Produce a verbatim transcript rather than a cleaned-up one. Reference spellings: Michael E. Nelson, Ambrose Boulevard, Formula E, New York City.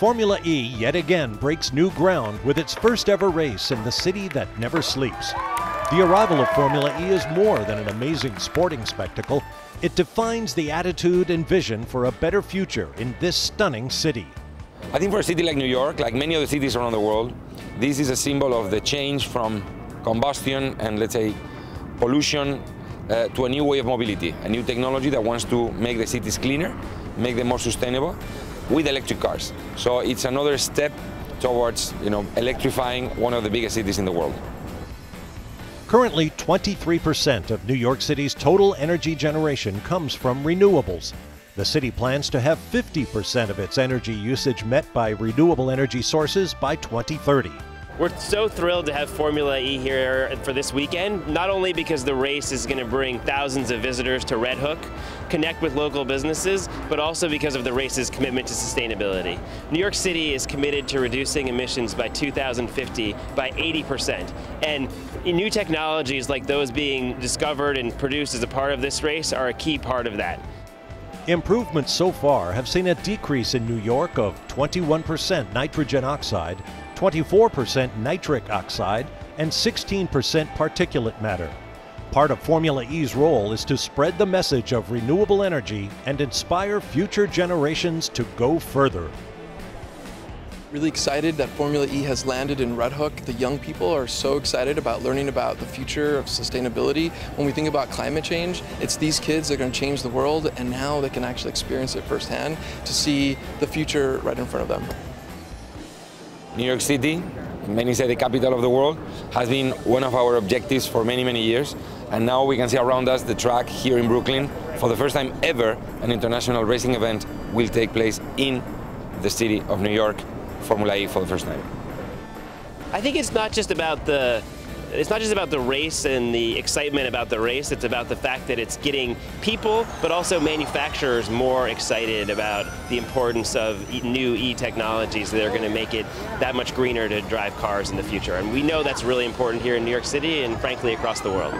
Formula E yet again breaks new ground with its first ever race in the city that never sleeps. The arrival of Formula E is more than an amazing sporting spectacle. It defines the attitude and vision for a better future in this stunning city. I think for a city like New York, like many other cities around the world, this is a symbol of the change from combustion and, let's say, pollution uh, to a new way of mobility, a new technology that wants to make the cities cleaner, make them more sustainable, with electric cars. So it's another step towards, you know, electrifying one of the biggest cities in the world. Currently, twenty-three percent of New York City's total energy generation comes from renewables. The city plans to have fifty percent of its energy usage met by renewable energy sources by twenty thirty. We're so thrilled to have Formula E here for this weekend, not only because the race is going to bring thousands of visitors to Red Hook, connect with local businesses, but also because of the race's commitment to sustainability. New York City is committed to reducing emissions by two thousand fifty by eighty percent, and new technologies like those being discovered and produced as a part of this race are a key part of that. Improvements so far have seen a decrease in New York of twenty-one percent nitrogen oxide, twenty-four percent nitric oxide, and sixteen percent particulate matter. Part of Formula E's role is to spread the message of renewable energy and inspire future generations to go further. Really excited that Formula E has landed in Red Hook. The young people are so excited about learning about the future of sustainability. When we think about climate change, it's these kids that are going to change the world, and now they can actually experience it firsthand to see the future right in front of them. New York City, many say the capital of the world, has been one of our objectives for many, many years. And now we can see around us the track here in Brooklyn. For the first time ever, an international racing event will take place in the city of New York. Formula E for the first time. I think it's not just about the it's not just about the race and the excitement about the race, it's about the fact that it's getting people but also manufacturers more excited about the importance of new E technologies that are going to make it that much greener to drive cars in the future. And we know that's really important here in New York City and frankly across the world.